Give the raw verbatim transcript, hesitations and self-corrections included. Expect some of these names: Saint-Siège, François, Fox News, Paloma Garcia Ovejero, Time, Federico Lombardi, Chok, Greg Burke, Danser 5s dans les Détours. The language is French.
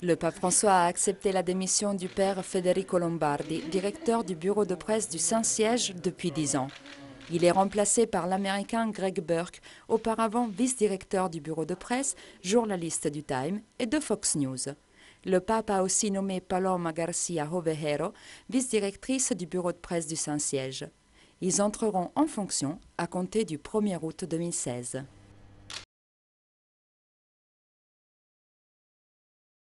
Le pape François a accepté la démission du père Federico Lombardi, directeur du bureau de presse du Saint-Siège depuis dix ans. Il est remplacé par l'Américain Greg Burke, auparavant vice-directeur du bureau de presse, journaliste du Time et de Fox News. Le pape a aussi nommé Paloma Garcia Ovejero, vice-directrice du bureau de presse du Saint-Siège. Ils entreront en fonction à compter du premier août deux mille seize.